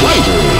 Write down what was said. Fighter!